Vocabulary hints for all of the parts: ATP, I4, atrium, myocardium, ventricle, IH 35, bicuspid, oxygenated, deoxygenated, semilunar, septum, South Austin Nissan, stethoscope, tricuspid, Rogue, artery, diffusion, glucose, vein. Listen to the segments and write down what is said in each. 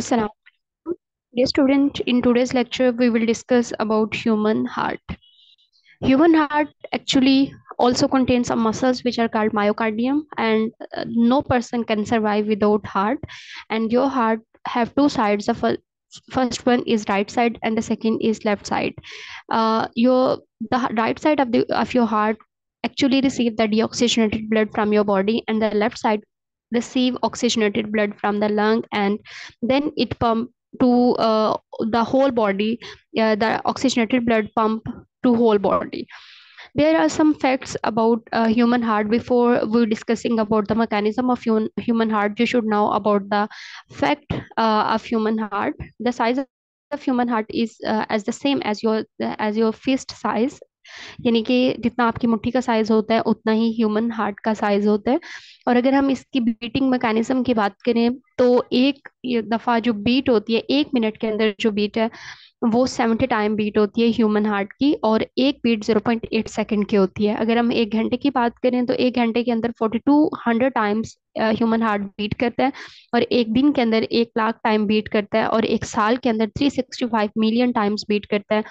Assalamualaikum. Dear student, in today's lecture, we will discuss about human heart. Human heart actually also contains some muscles which are called myocardium, and no person can survive without heart. And your heart have two sides. The first one is right side and the second is left side. The right side of your heart actually receive the deoxygenated blood from your body, and the left side receive oxygenated blood from the lung, and then it pump to the whole body. The oxygenated blood pump to whole body. There are some facts about human heart. Before we're discussing about the mechanism of human heart, you should know about the fact of human heart. The size of human heart is as the same as your fist size. यानी कि जितना आपकी मुट्ठी का size होता है उतना ही ह्यूमन हार्ट का साइज होता है. और अगर हम इसकी बीटिंग मैकेनिज्म की बात करें तो एक दफा जो बीट होती है, एक मिनट के अंदर जो बीट है वो 70 टाइम बीट होती है ह्यूमन हार्ट की, और एक बीट 0.8 सेकंड की होती है. अगर हम एक घंटे की बात करें तो एक घंटे के अंदर 4200 टाइम्स ह्यूमन हार्ट बीट करता है, और एक दिन के अंदर 1 लाख टाइम बीट करता है, और एक साल के अंदर 365 मिलियन टाइम्स बीट करता है.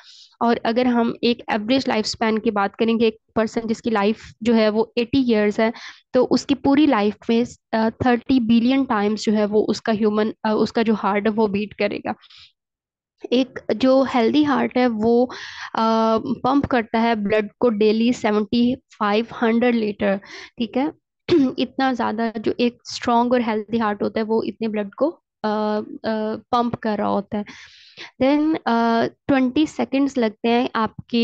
और अगर हम एक एवरेज लाइफ स्पैन की बात करेंगे, एक पर्सन जिसकी लाइफ जो है वो 80 इयर्स है, तो उसकी पूरी लाइफ में 30 बिलियन टाइम्स जो है वो उसका जो हार्ट है वो बीट करेगा. एक जो हेल्दी हार्ट है वो पंप करता है ब्लड को डेली 7500 लीटर. ठीक है, इतना ज़्यादा जो एक स्ट्रॉन्ग और हेल्दी हार्ट होता है वो इतने ब्लड को पंप कर रहा होता है. देन 20 सेकेंड्स लगते हैं आपके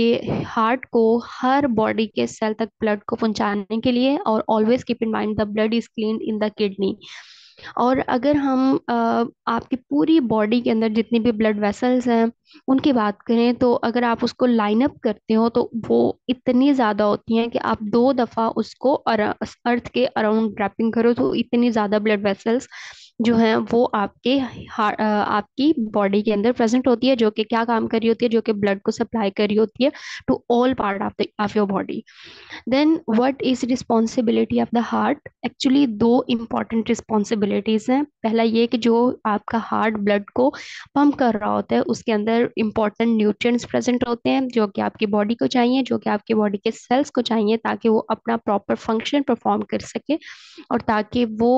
हार्ट को हर बॉडी के सेल तक ब्लड को पहुंचाने के लिए. और always keep in mind the blood is clean in the kidney. और अगर हम आपकी पूरी बॉडी के अंदर जितनी भी ब्लड वेसल्स हैं उनकी बात करें तो अगर आप उसको लाइन अप करते हो तो वो इतनी ज़्यादा होती हैं कि आप 2 दफ़ा उसको अर्थ के अराउंड रैपिंग करो तो इतनी ज़्यादा ब्लड वेसल्स जो हैं वो आपकी बॉडी के अंदर प्रेजेंट होती है, जो कि क्या काम कर रही होती है, जो कि ब्लड को सप्लाई कर रही होती है to all part of your body. Then what is responsibility of the heart? Actually 2 important responsibilities हैं. पहला ये कि जो आपका हार्ट ब्लड को पम्प कर रहा होता है उसके अंदर इम्पॉर्टेंट न्यूट्रिएंट्स प्रेजेंट होते हैं जो कि आपकी बॉडी को चाहिए, जो कि आपकी बॉडी के सेल्स को चाहिए ताकि वो अपना प्रॉपर फंक्शन परफॉर्म कर सके और ताकि वो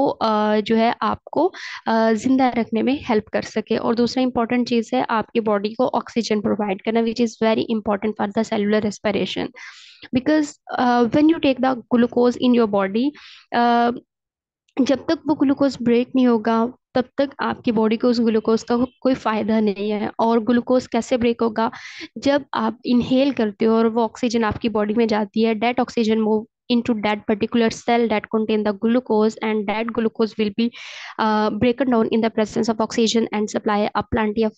जो है आपको जिंदा रखने में हेल्प कर सके. और दूसरा इंपॉर्टेंट चीज़ है आपकी बॉडी को ऑक्सीजन प्रोवाइड करना, which is very important for the cellular respiration. Because when you take the glucose in your body, जब तक वो ग्लूकोज ब्रेक नहीं होगा तब तक आपकी बॉडी को उस ग्लूकोज का कोई फ़ायदा नहीं है. और ग्लूकोज कैसे ब्रेक होगा? जब आप इनहेल करते हो और वो ऑक्सीजन आपकी बॉडी में जाती है, that oxygen move into that particular cell that contain the glucose, and that glucose will be broken down in the presence of oxygen and supply a plenty of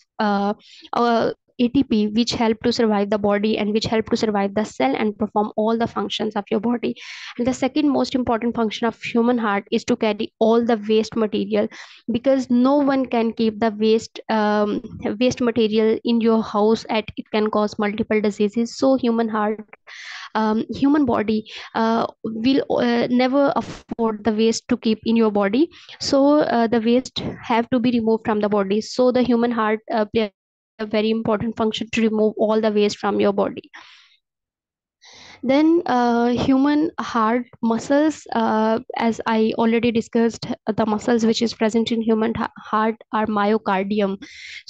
ATP, which help to survive the body and which help to survive the cell and perform all the functions of your body. And the second most important function of human heart is to carry all the waste material, because no one can keep the waste material in your house, and it can cause multiple diseases. So human body will never afford the waste to keep in your body. So the waste have to be removed from the body. So the human heart plays a very important function to remove all the waste from your body. Then human heart muscles, as I already discussed, the muscles which is present in human heart are myocardium.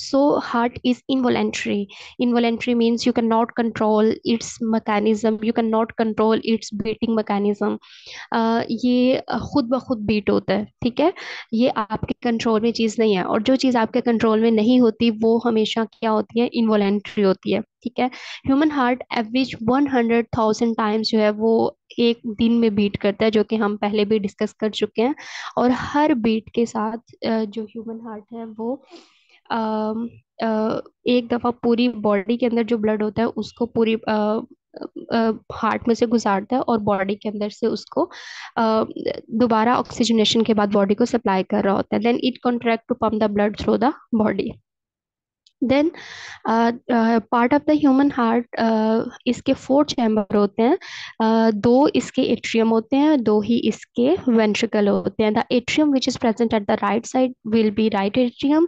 So heart is involuntary means you cannot control its mechanism, you cannot control its beating mechanism. ये खुद ब खुद beat होता है. ठीक है, ये आपके कंट्रोल में चीज़ नहीं है, और जो चीज़ आपके कंट्रोल में नहीं होती वो हमेशा क्या होती है? इनवॉलेंट्री होती है. ठीक है, ह्यूमन हार्ट एवरेज 100,000 टाइम्स जो है वो एक दिन में बीट करता है, जो कि हम पहले भी डिस्कस कर चुके हैं. और हर बीट के साथ जो ह्यूमन हार्ट है वो एक दफ़ा पूरी बॉडी के अंदर जो ब्लड होता है उसको पूरी हार्ट में से गुजारता है और बॉडी के अंदर से उसको दोबारा ऑक्सीजनेशन के बाद बॉडी को सप्लाई कर रहा होता है. Then it contract to pump the blood through the body. Then part of the human heart, इसके 4 चैम्बर होते हैं, 2 इसके एट्रियम होते हैं, 2 ही इसके वेंट्रिकल होते हैं. The atrium which is present at the right side will be right atrium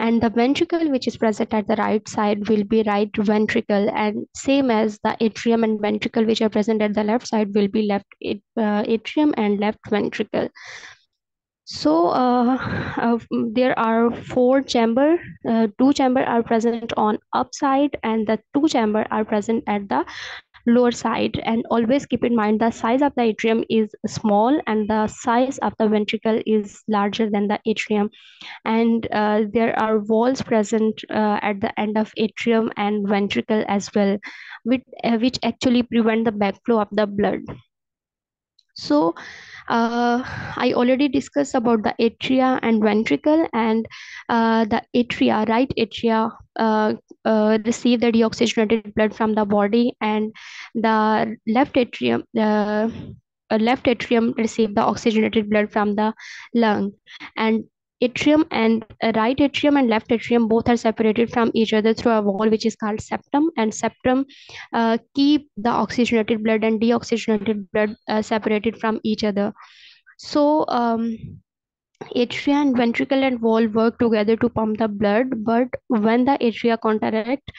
and the ventricle which is present at the right side will be right ventricle and same as the atrium and ventricle which are present at the left side will be left atrium and left ventricle. So there are 4 chamber, 2 chamber are present on up side and the 2 chamber are present at the lower side. And always keep in mind the size of the atrium is small and the size of the ventricle is larger than the atrium. And there are walls present at the end of atrium and ventricle as well, which actually prevent the backflow of the blood. So I already discussed about the atria and ventricle, and the atria, right atria, receive the deoxygenated blood from the body, and the left atrium receive the oxygenated blood from the lung. And atrium and right atrium and left atrium both are separated from each other through a wall which is called septum, and septum keep the oxygenated blood and deoxygenated blood separated from each other. So atria and ventricle and wall work together to pump the blood, but when the atria contract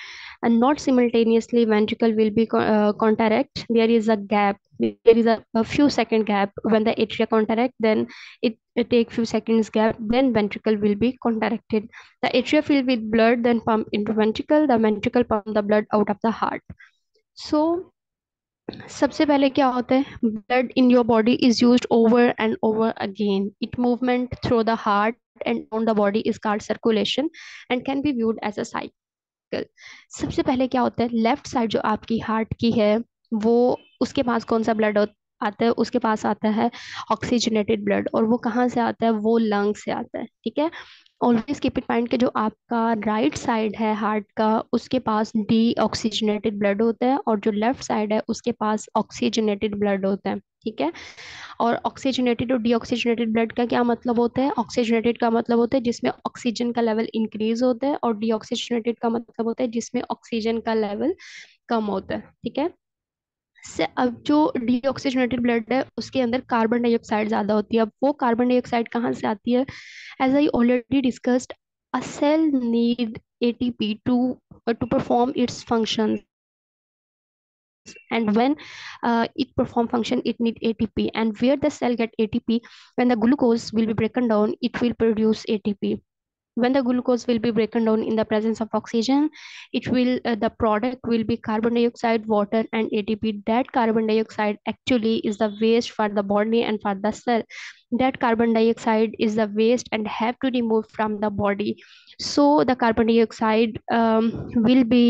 and not simultaneously ventricle will be contract, there is a gap. There is a few second gap. When the atria contract, then it take few seconds gap, then ventricle will be contracted. The atria filled with blood then pump into ventricle, the ventricle pump the blood out of the heart. So सबसे पहले क्या होता है, blood in your body is used over and over again. It movement through the heart and on the body is called circulation and can be viewed as a cycle. सबसे पहले क्या होता है, लेफ्ट साइड जो आपकी heart की है, वो उसके पास कौन सा ब्लड आता है, उसके पास आता है ऑक्सीजनेटेड ब्लड, और वो कहाँ से आता है, वो लंग से आता है. ठीक है, ऑलवेज कीप इट माइंड कि जो आपका राइट साइड है हार्ट का, उसके पास डीऑक्सीजनेटेड ब्लड होता है, और जो लेफ्ट साइड है उसके पास ऑक्सीजनेटेड ब्लड होता है. ठीक है, और ऑक्सीजनेटेड और डीऑक्सीजनेटेड ब्लड का क्या मतलब होता है, ऑक्सीजनेटेड का मतलब होता है जिसमें ऑक्सीजन का लेवल इंक्रीज होता है, और डीऑक्सीजनेटेड का मतलब होता है जिसमें ऑक्सीजन का लेवल कम होता है. ठीक है, से अब जो डीऑक्सीजनेटेड ब्लड है उसके अंदर कार्बन डाइऑक्साइड ज़्यादा होती है. अब वो कार्बन डाइऑक्साइड कहाँ से आती है, as I already discussed, a cell need ATP to perform its function, and when it perform function it need ATP, and where the cell get ATP, when the glucose will be broken down it will produce ATP. When the glucose will be broken down in the presence of oxygen, it will the product will be carbon dioxide, water and ATP. That carbon dioxide actually is the waste for the body and for the cell. That carbon dioxide is the waste and have to remove from the body. So the carbon dioxide will be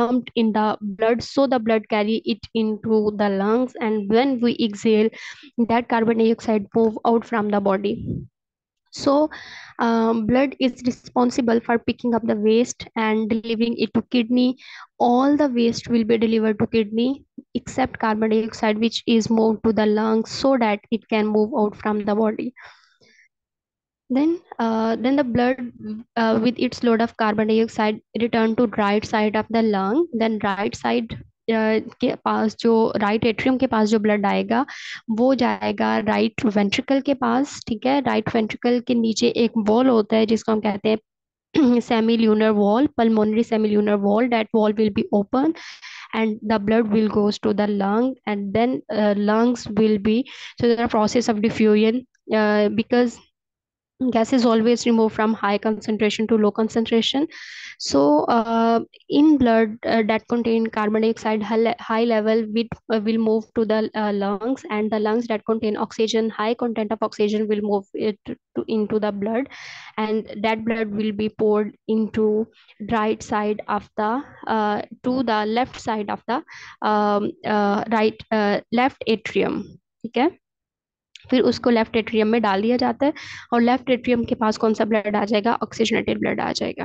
dumped in the blood. So the blood carry it into the lungs, and when we exhale, that carbon dioxide move out from the body. So blood is responsible for picking up the waste and delivering it to kidney. All the waste will be delivered to kidney except carbon dioxide, which is moved to the lungs so that it can move out from the body. Then the blood with its load of carbon dioxide return to right side of the lung. Then right side के पास जो right atrium के पास जो blood आएगा वो जाएगा right ventricle के पास. ठीक है, राइट वेंट्रिकल के नीचे एक वॉल होता है जिसको हम कहते हैं semilunar valve, pulmonary semilunar valve. That valve will be open and the blood will goes to the lung, and then lungs will be, so there are process of diffusion because gas is always removed from high concentration to low concentration. So in blood that contain carbon dioxide high level will move to the lungs, and the lungs that contain oxygen, high content of oxygen, will move it into the blood, and that blood will be poured into right side of the to the left side of the left atrium. Okay, फिर उसको left atrium में डाल दिया जाता है, और left atrium के पास कौन सा ब्लड आ जाएगा, ऑक्सीजनेटेड ब्लड आ जाएगा.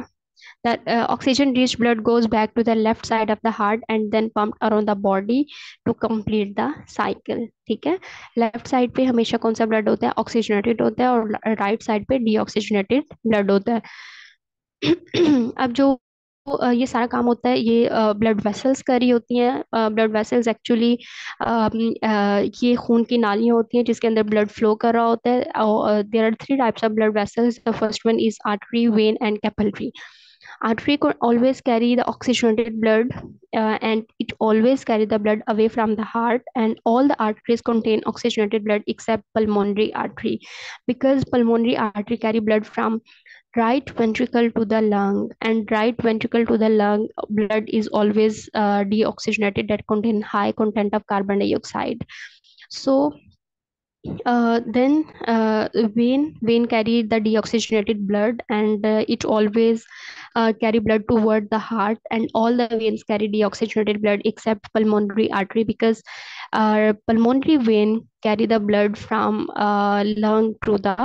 That oxygen rich blood goes back to the left side of the heart and then pumped around the body to complete the cycle. ठीक है, लेफ्ट साइड पे हमेशा कौन सा ब्लड होता है, ऑक्सीजनेटेड होता है, और राइट साइड पे डीऑक्सीजनेटेड ब्लड होता है. अब जो ये सारा काम होता है ये ब्लड वेसल्स कर रही होती हैं। ब्लड वेसल्स एक्चुअली ये खून की नालियाँ होती हैं जिसके अंदर ब्लड फ्लो कर रहा होता है। There are three types of blood vessels. The first one is artery, vein and capillary. Artery could always carry the oxygenated blood and it always carry the blood away from the heart, and all the arteries contain oxygenated blood except pulmonary artery, because pulmonary artery carry blood from right ventricle to the lung, and right ventricle to the lung blood is always deoxygenated, that contain high content of carbon dioxide. So vein carry the deoxygenated blood, and it always carry blood toward the heart, and all the veins carry deoxygenated blood except pulmonary artery, because pulmonary vein carry the blood from lung to the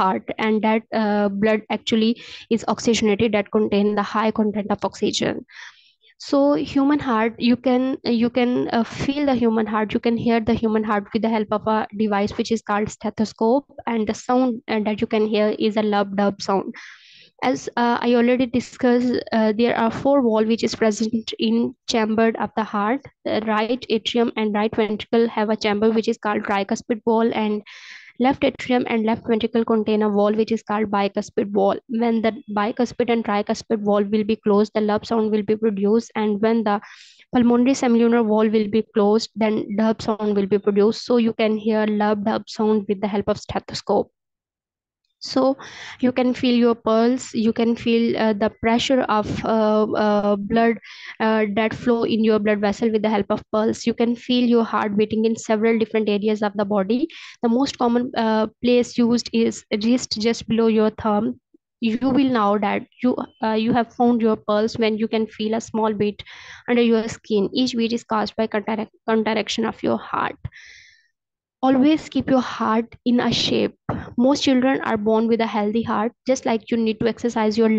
heart, and that blood actually is oxygenated, that contain the high content of oxygen. So human heart, you can feel the human heart, you can hear the human heart with the help of a device which is called stethoscope, and the sound that you can hear is a lub dub sound. As I already discussed, there are four walls which is present in chamber of the heart. The right atrium and right ventricle have a chamber which is called tricuspid wall, and left atrium and left ventricle contain a wall which is called bicuspid wall. When the bicuspid and tricuspid wall will be closed, the lub sound will be produced, and when the pulmonary semilunar wall will be closed, then dub sound will be produced. So you can hear lub dub sound with the help of stethoscope. So you can feel your pulse, you can feel the pressure of blood that flow in your blood vessel with the help of pulse. You can feel your heart beating in several different areas of the body. The most common place used is wrist, just below your thumb. You will know that you have found your pulse when you can feel a small beat under your skin. Each beat is caused by contraction of your heart. Always keep your heart in a shape. Most children are born with a healthy heart. Just like you need to exercise your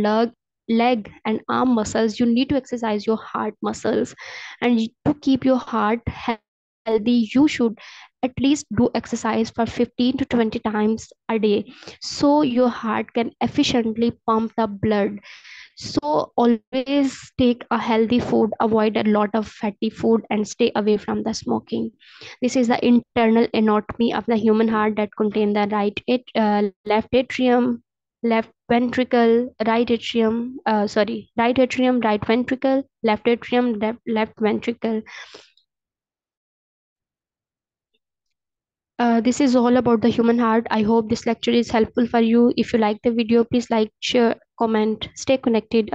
leg and arm muscles, you need to exercise your heart muscles. And to keep your heart healthy, you should at least do exercise for 15 to 20 times a day, so your heart can efficiently pump the blood. So always take a healthy food, avoid a lot of fatty food, and stay away from the smoking. This is the internal anatomy of the human heart that contain the left atrium, left ventricle, right atrium, right atrium, right ventricle, left atrium, left ventricle. This is all about the human heart. I hope this lecture is helpful for you. If you like the video, please like, share, comment, stay connected.